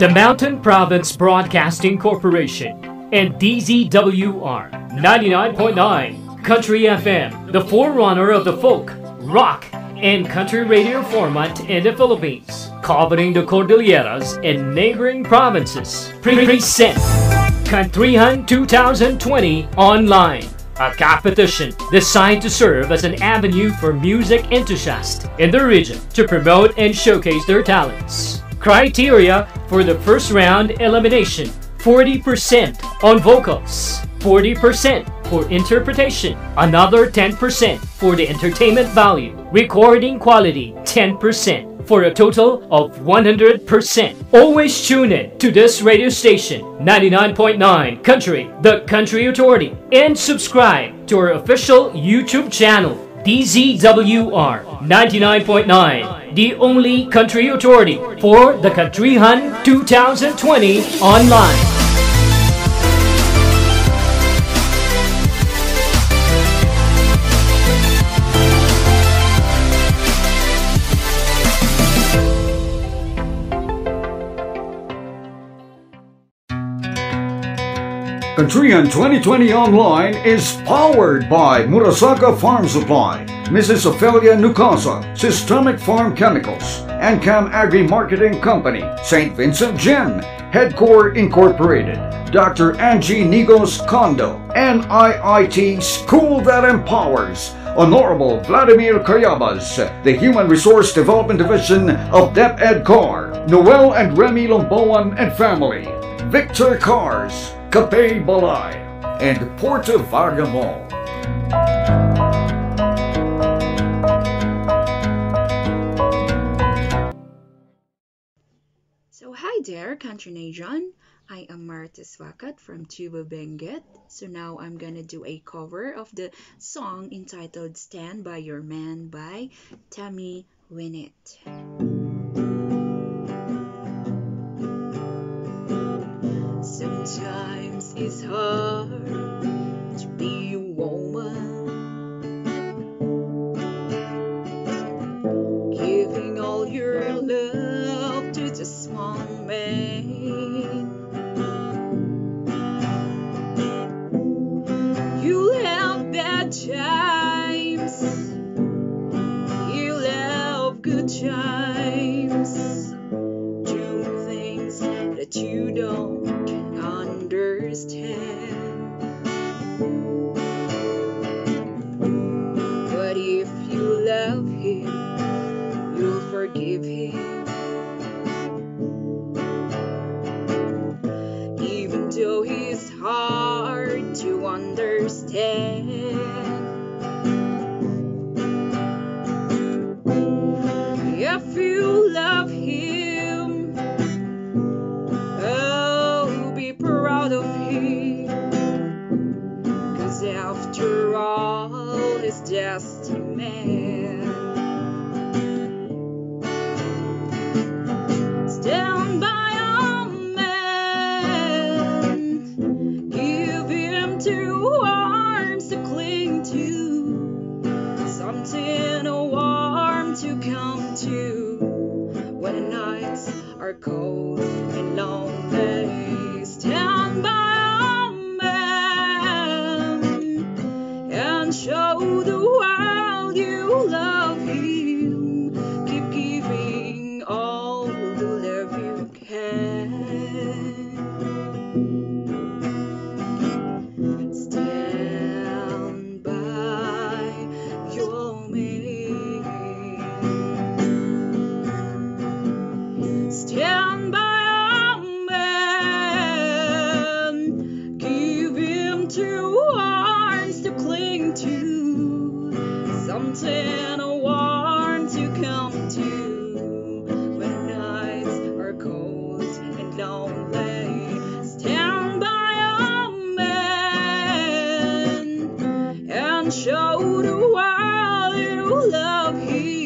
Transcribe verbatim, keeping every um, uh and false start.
The Mountain Province Broadcasting Corporation and D Z W R ninety-nine point nine Country F M, the forerunner of the folk, rock, and country radio format in the Philippines, covering the Cordilleras and neighboring provinces, present Country Hunt twenty twenty Online, a competition designed to serve as an avenue for music enthusiasts in the region to promote and showcase their talents. Criteria for the first round elimination: forty percent on vocals, forty percent for interpretation, another ten percent for the entertainment value, recording quality ten percent for a total of one hundred percent. Always tune in to this radio station, ninety-nine point nine Country, the Country Authority, and subscribe to our official YouTube channel, D Z W R ninety-nine point nine, the only country authority for the Country Hunt twenty twenty Online. Country Hunt twenty twenty Online is powered by Murasaka Farm Supply, Missus Ophelia Nukasa, Systemic Farm Chemicals, Ancam Agri-Marketing Company, Saint Vincent Gym, Headcore Incorporated, Doctor Angie Nigos Kondo, N I I T School That Empowers, Honorable Vladimir Karyabas, the Human Resource Development Division of DepEd Car, Noel and Remy Lomboan and family, Victor Cars, Capay Balay, and Porto Vargamol. So hi there, Country Nation. I am Marites Wakat from Tuba Benguet. So now I'm gonna do a cover of the song entitled "Stand By Your Man" by Tammy Wynette. Sometimes it's hard to be a woman, giving all your love to just one man. You'll have bad times, you'll have good times, doing things that you don't understand. But if you love him, you'll forgive him, even though he's hard to understand. If you love him, oh, be proud of him, after all, he's just a man. Stand by your man, give him two arms to cling to, something warm to come to when the nights are cold and lonely. Stand by. Show the world you love him. Keep giving all the love you can. Stand by your man. Stand by your man. Give him two arms to cling to, something warm to come to when nights are cold and lonely. Stand by your man and show the world you love him.